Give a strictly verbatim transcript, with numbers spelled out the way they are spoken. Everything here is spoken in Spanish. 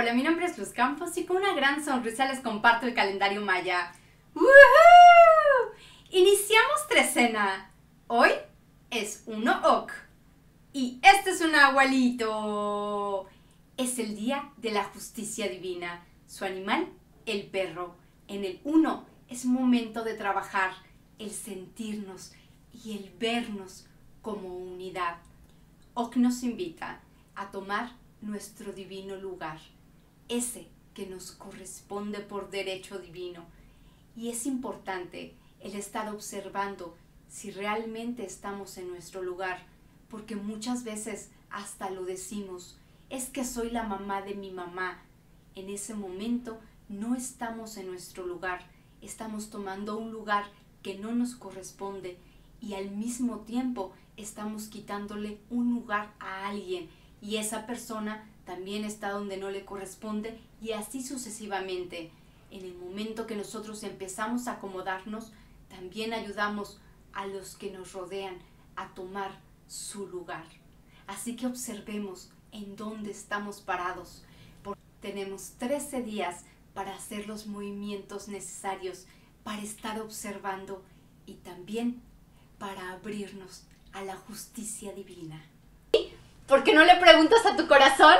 Hola, mi nombre es Luz Campos y con una gran sonrisa les comparto el calendario maya. ¡Woohoo! Iniciamos trecena. Hoy es uno OK. Y este es un abuelito. Es el día de la justicia divina. Su animal, el perro. En el uno es momento de trabajar, el sentirnos y el vernos como unidad. OK nos invita a tomar nuestro divino lugar, ese que nos corresponde por derecho divino. Y es importante el estar observando si realmente estamos en nuestro lugar, porque muchas veces hasta lo decimos, es que soy la mamá de mi mamá. En ese momento no estamos en nuestro lugar, estamos tomando un lugar que no nos corresponde y al mismo tiempo estamos quitándole un lugar a alguien y esa persona también está donde no le corresponde y así sucesivamente. En el momento que nosotros empezamos a acomodarnos, también ayudamos a los que nos rodean a tomar su lugar. Así que observemos en dónde estamos parados. Tenemos trece días para hacer los movimientos necesarios, para estar observando y también para abrirnos a la justicia divina. ¿Por qué no le preguntas a tu corazón?